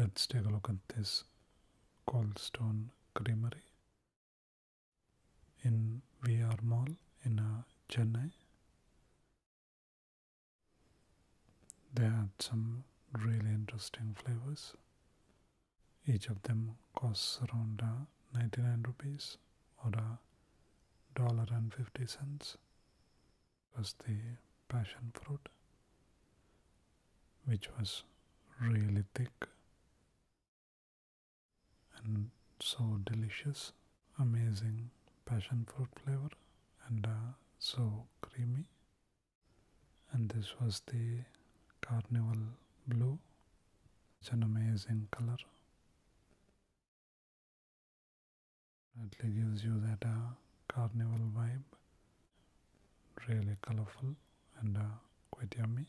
Let's take a look at this Cold Stone Creamery in VR Mall in Chennai. They had some really interesting flavors. Each of them costs around 99 rupees or $1.50. Was the passion fruit, which was really thick and so delicious. Amazing passion fruit flavor and so creamy. And this was the carnival blue. It's an amazing color. It gives you that carnival vibe. Really colorful and quite yummy.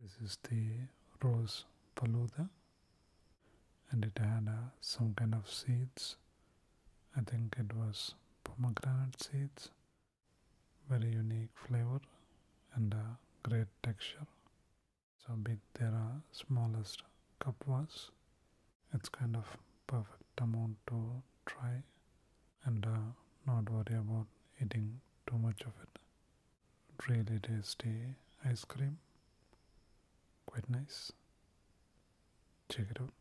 This is the rose paludah, and it had some kind of seeds. I think it was pomegranate seeds. Very unique flavor and great texture. So big their smallest cup was. It's kind of perfect amount to try and not worry about eating too much of it. Really tasty ice cream. Quite nice. Check it out.